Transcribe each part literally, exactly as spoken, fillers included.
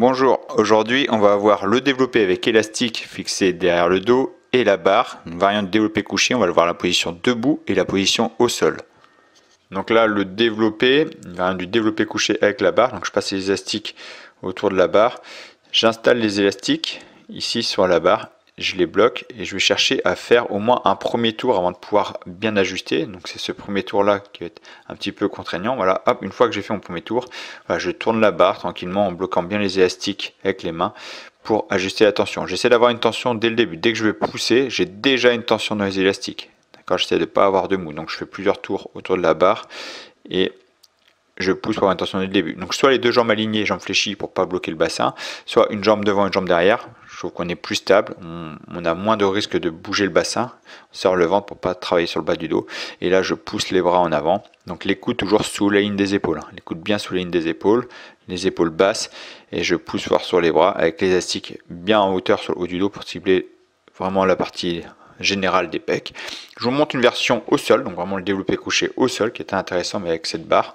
Bonjour, aujourd'hui on va avoir le développé avec élastique fixé derrière le dos et la barre, une variante développé couché, on va le voir la position debout et la position au sol. Donc là le développé, une variante du développé couché avec la barre, donc je passe les élastiques autour de la barre, j'installe les élastiques ici sur la barre, je les bloque et je vais chercher à faire au moins un premier tour avant de pouvoir bien ajuster. Donc c'est ce premier tour là qui est un petit peu contraignant. Voilà, hop, une fois que j'ai fait mon premier tour, voilà, je tourne la barre tranquillement en bloquant bien les élastiques avec les mains pour ajuster la tension. J'essaie d'avoir une tension dès le début. Dès que je vais pousser, j'ai déjà une tension dans les élastiques. D'accord, j'essaie de ne pas avoir de mou. Donc je fais plusieurs tours autour de la barre et je pousse pour avoir une tension dès le début. Donc soit les deux jambes alignées, jambes fléchies pour pas bloquer le bassin, soit une jambe devant, une jambe derrière. Je trouve qu'on est plus stable, on, on a moins de risque de bouger le bassin. On sort le ventre pour pas travailler sur le bas du dos. Et là, je pousse les bras en avant. Donc les coudes toujours sous la ligne des épaules. Les coudes bien sous la ligne des épaules, les épaules basses. Et je pousse fort sur les bras avec les élastiques bien en hauteur sur le haut du dos pour cibler vraiment la partie général des pecs. Je vous montre une version au sol, donc vraiment le développé couché au sol qui est intéressant mais avec cette barre.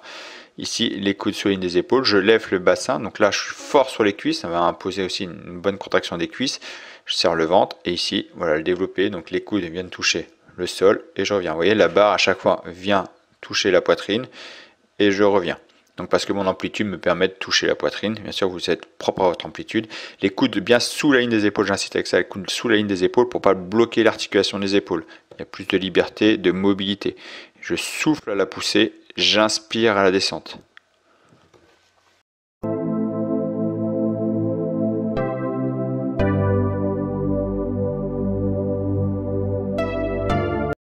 Ici les coudes sur la ligne des épaules, je lève le bassin, donc là je suis fort sur les cuisses, ça va imposer aussi une bonne contraction des cuisses. Je serre le ventre et ici voilà le développé, donc les coudes viennent toucher le sol et je reviens. Vous voyez la barre à chaque fois vient toucher la poitrine et je reviens. Donc parce que mon amplitude me permet de toucher la poitrine, bien sûr vous êtes propre à votre amplitude. Les coudes bien sous la ligne des épaules, j'insiste avec ça, les coudes sous la ligne des épaules pour ne pas bloquer l'articulation des épaules. Il y a plus de liberté, de mobilité. Je souffle à la poussée, j'inspire à la descente.